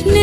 Krishna.